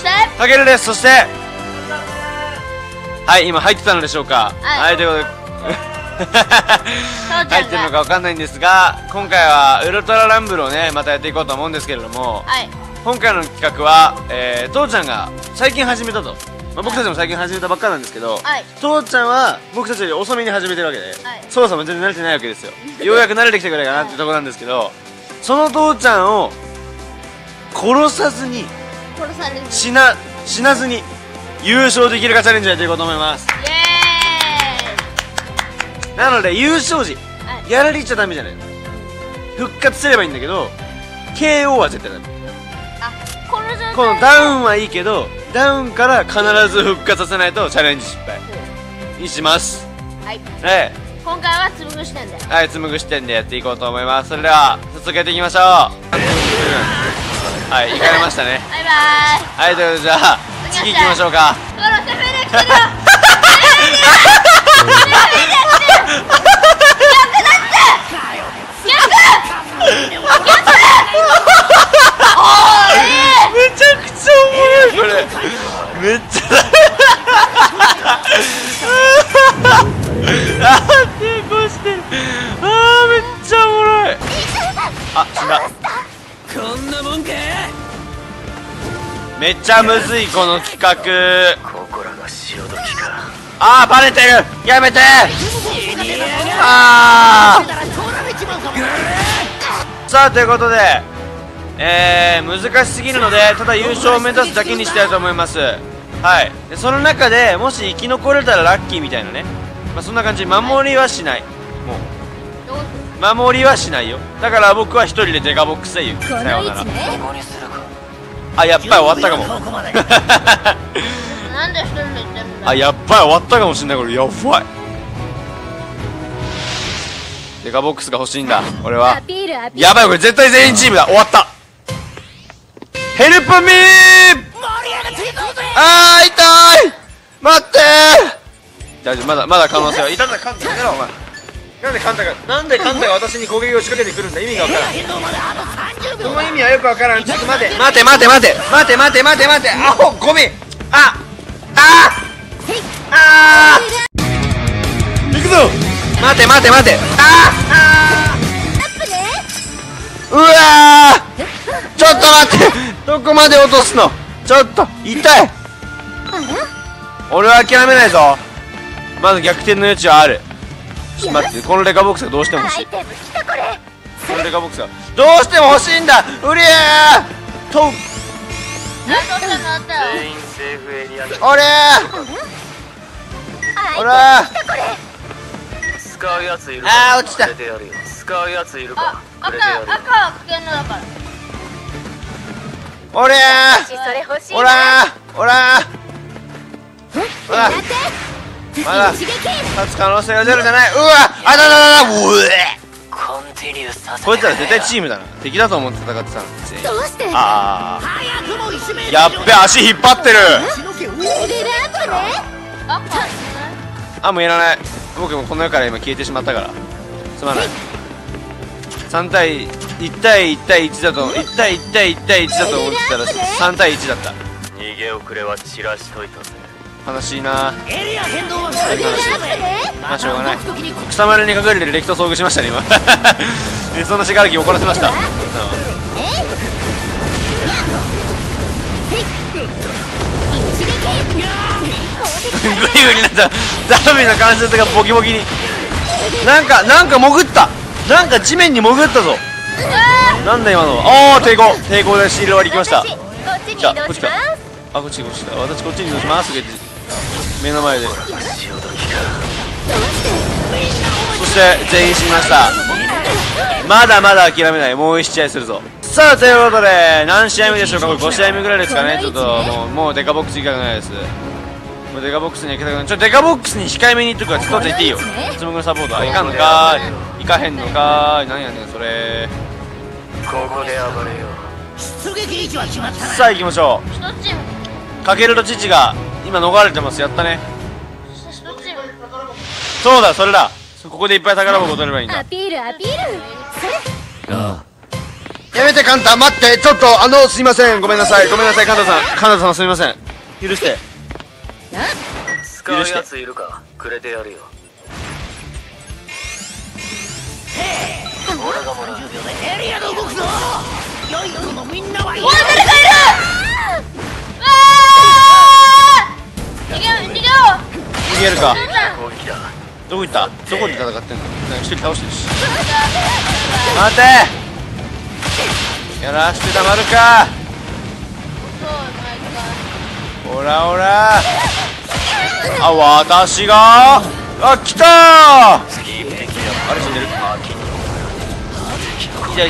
してタケルです。そしてはい、今入ってたのでしょうか。はい、ということで入ってるのかわかんないんですが、今回はウルトラランブルをねまたやっていこうと思うんですけれども、はい、今回の企画は、父ちゃんが最近始めたと、まあ、僕たちも最近始めたばっかなんですけど、はい、父ちゃんは僕たちより遅めに始めてるわけで、はい、操作も全然慣れてないわけですよ。ようやく慣れてきてくれかなってとこなんですけど、はい、その父ちゃんを殺さずに死なずに優勝できるかチャレンジやっていこうと思います。イエーイ。なので優勝時、はい、やられちゃダメじゃない。復活すればいいんだけど KO は絶対ダメ。このダウンはいいけどダウンから必ず復活させないとチャレンジ失敗にします。はい、今回はつむぐ視点で、はい、つむぐ視点でやっていこうと思います。それでは早速やっていきましょう。はい、行かれましたね。バイバーイ。はい、ということでじゃあ次行きましょうか。めっちゃ抵抗してる。あー、めっちゃおもろい。あ、死んだ。こんなもんか。めっちゃむずいこの企画。あー、バレてる。やめて。あー。さあ、ということで難しすぎるので、ただ優勝を目指すだけにしたいと思います。はい、でその中でもし生き残れたらラッキーみたいなね、まあ、そんな感じで守りはしない。もう守りはしないよ。だから僕は一人でデカボックスで言う。さようなら。あ、やっぱり終わったかもなんで一人で言ってるんだ。あ、やっぱり終わったかもしれない。これやばい。デカボックスが欲しいんだ俺は。やばい、これ絶対全員チームだ。終わった。ヘルプミー。あー、痛い。待ってー。大丈夫、まだ可能性は。痛んだ。カンタやめろお前。なんでカンタが私に攻撃を仕掛けてくるんだ。意味が分からん。その意味はよく分からん。ちょっと待て。アホゴミ。あー行くぞ。待て。うわー、ちょっと待って。どこまで落とすの。ちょっと痛い。俺は諦めないぞ。まず逆転の余地はある。ちょっと待って、このレカボックスがどうしても欲しい。このレカボックスがどうしても欲しいんだ。うりゃーと。あー、落ちた。赤は危険のだから。おらーまだ勝つ可能性がゼロじゃない。うわあ、だうえ。こいつら絶対チームだな。敵だと思って戦ってたの。ああ、やっべ、足引っ張ってる。あ、もういらない。僕もこの世から今消えてしまったからすまない。3対1対1対1だと、1対1だと思ってたら3対1だった。逃げ遅れは散らしといたぜ。悲しいな。まあしょうがない。草丸に隠れてる。レキと遭遇しましたね今そんなしがらきを怒らせました。グリグリなったダミーの関節がボキボキに。なんか潜った。なんか地面に潜ったぞ。なんだ今の。ああ、抵抗でシール割りきました。こっちだ。私こっちに移動します。目の前で。そして全員死にました。まだ諦めない。もう1試合するぞ。さあ、ということで何試合目でしょうか。これ5試合目ぐらいですかね。ちょっともうデカボックス行きたくないです。もうデカボックスに行きたくない。ちょっとデカボックスに控えめに行っとくから。ちょっと行っていいよ。つむぐのサポート。あ、いかんのかーい。いかへんのかーい。なんやねんそれ。ここで暴れよう。さあ行きましょう。かけると父が今逃れてます。やったね。そうだ、それだ。ここでいっぱい宝箱取ればいいんだ。アピール。やめてカンタ、待って、ちょっとすいません、ごめんなさい、ごめんなさい、カンタさん、カンタさんすみません、許して。使うやついるか、くれてやるよ。俺がもらう。エリアが動くぞ。良い子のみんなは。おい、誰かいる。逃げよう、逃げよう。逃げるか。どこ行った？どこで戦ってんの？一人倒してるし。待て。やらしてたまるか。ほらほら。あ、私が。あ、来たー。あれ死んでる。いや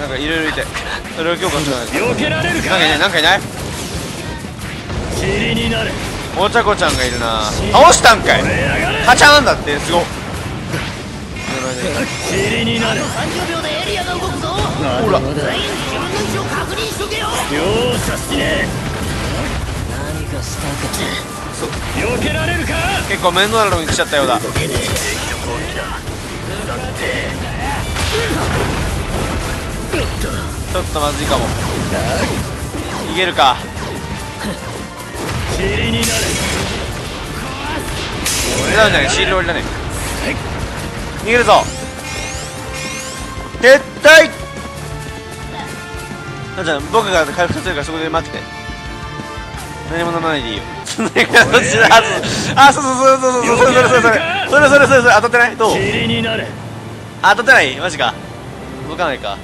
なんかいろいろいて。それを強化してないです。なんかいない。おちゃこちゃんがいるな。倒したんかい。カチャーンだってすごい。30秒でエリアが動くぞ。ほら。結構面倒なのに来ちゃったようだ。ちょっとまずいかも。逃げるか。シール降りだね。逃げるぞ。撤退。じゃあ僕が回復するからそこで待ってて、何も飲まないでいいよ。そんな形で、あ、そう、当たってない？どう？当たってない？マジか。動かないか。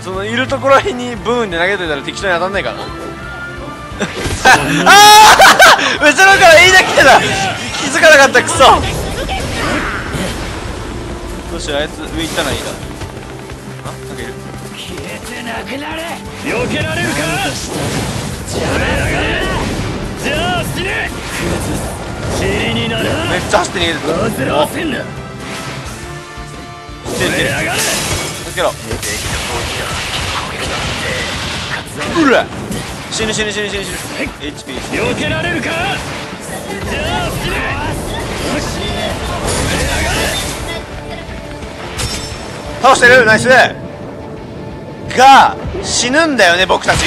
そのいるところにブーンで投げてたら適当に当たんないからな。ああ、後ろから言い出来てた。気づかなかった。クソ。どうしよう、あいつ上行ったらいいな。あ、なんかいる。なくなれ。避けられるか。じゃあ死ね。死になる。めっちゃ走って逃げてた。どうする？走んな。助けろ。うら。死ぬ。HP。避けられるか。じゃあ死ね。倒してる。ナイス。が死ぬんだよね、僕たち。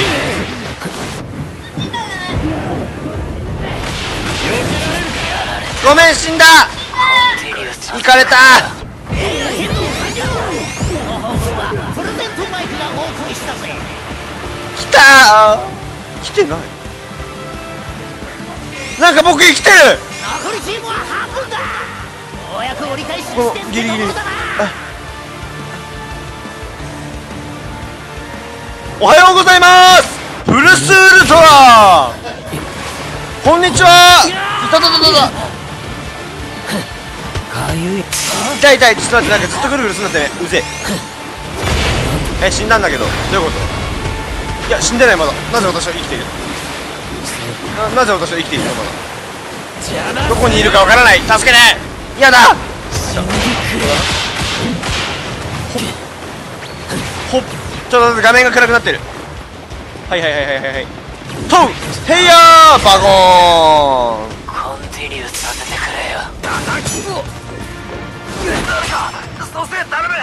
ごめん、死んだ。いかれた。来た。来てない。なんか僕生きてる。このギリギリ。おはようございます。ブルスウルトラこんにちは。痛い。ちょっと待って、なんかずっとぐるぐるすんだってね。うぜえ。死んだんだけど。どういうこと？いや、死んでない。まだなぜ私は生きている？ なぜ私は生きているの？まだどこにいるかわからない。助けて。嫌だ。ほっちょっと画面が暗くなってる。はい。トウヘイヤーバゴーン。コンティニューさせてくれよ。叩きを。誰か蘇生頼む。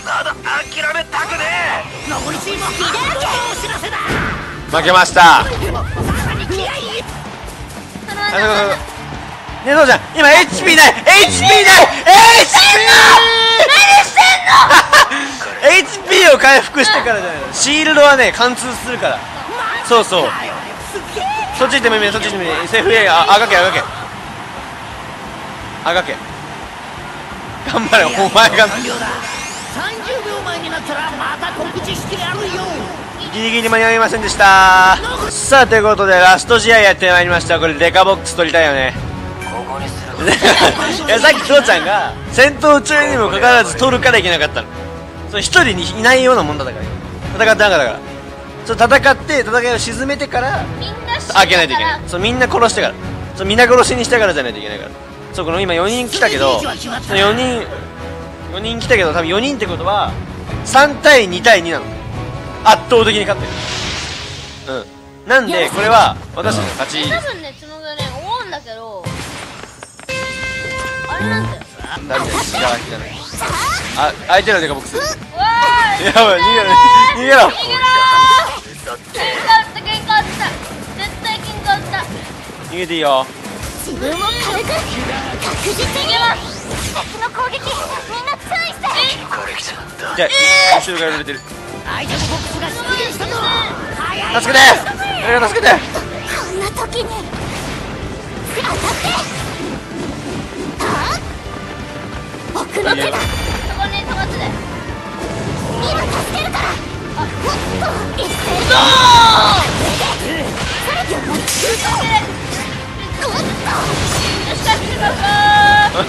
まだ諦めたくねえ。残りチームはリレーのお知らせだ。負けました。ねえどうじゃん。今 HP ない。何してんの？HP を回復してからじゃないの。シールドはね、貫通するから。そうそっち行ってもいいね。セーフエイ。あがけ頑張れ。お前が30秒前になったらまた告知してやるよ。ギリギリ間に合いませんでした。さあ、ということでラスト試合やってまいりました。これデカボックス取りたいよね。いや、さっきクロちゃんが戦闘中にもかかわらず取るからいけなかったの。一人にいないようなもんだから戦ってなかったから。戦いを沈めてから開けないといけない。そう、みんな殺してから。そう、みんな殺しにしてからじゃないといけないから。そう、この今4人来たけど、4人来たけど、多分4人ってことは3対2対2なの。圧倒的に勝ってる。うん、なんでこれは私の勝ち。多分ね、つもがね思うんだけど、あれなんだよ。誰だよ。違う、相手のデカボックス。やばい、逃げろ逃げろ、逃げていいよ。自分を軽く確実に敵の攻撃、みんな注意して。じゃあ後ろから出てる。助けて、誰か助けて。こんな時に当たって。僕の手だ、そこに止まってて、今助けるから。もっと一斉にそれでもう一度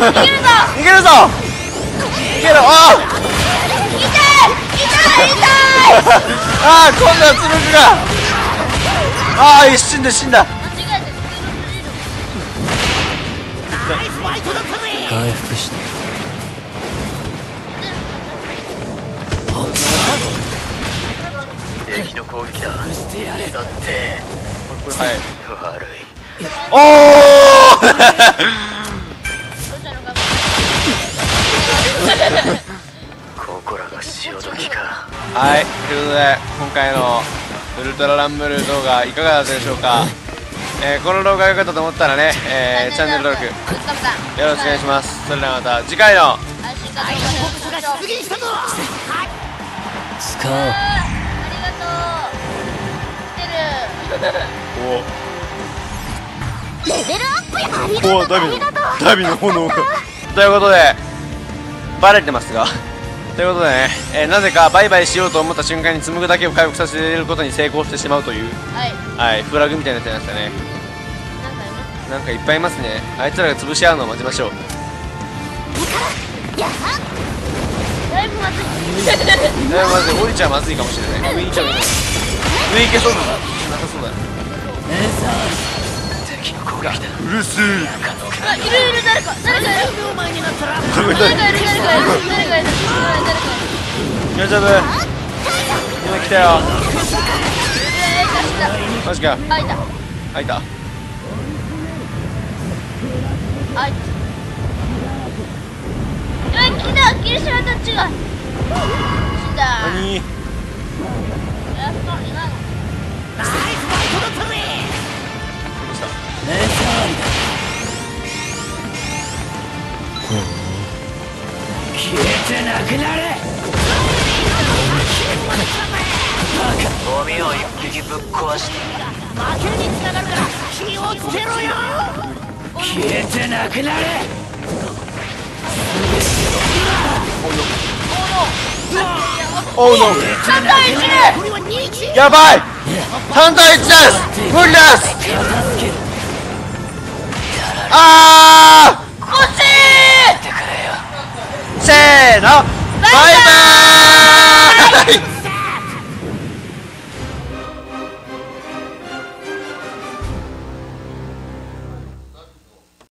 逃げるぞ、逃げるぞ、逃げろ。ああ痛い痛い痛いああ今度はつぶくが、ああ一瞬で死んだ。回復して敵の攻撃だ。だって悪い。おおここらが潮時か。はい、ということで今回のウルトラランブル動画いかがだったでしょうか。この動画が良かったと思ったらね、チャンネル登録よろしくお願いします。それではまた次回のおレベルアップや。おお、ダビの炎がということでバレてますがということでね、なぜかバイバイしようと思った瞬間に紡ぐだけを回復させることに成功してしまうという、はい、フラグみたいになっちゃいましたね。なんかいっぱいいますね。あいつらが潰し合うのを待ちましょう。だいぶまずい、だいぶまずい。降りちゃまずいかもしれない。上行けそうだな、なさそうだな。うるせえ。あ、いるいる、誰か誰かいる。誰かいる。大丈夫。今来たよ。マジか。開いた。開いた。開いた。来た。キルシューたちが。死んだ。何？やっぱりな。ナイスバイトだったね。消えてなくなれ。ゴミを一匹ぶっ壊して負けにつながるから気をつけろよ。消えてなくなれ。おうの3対1、やばい。3対1です。無理です。ああ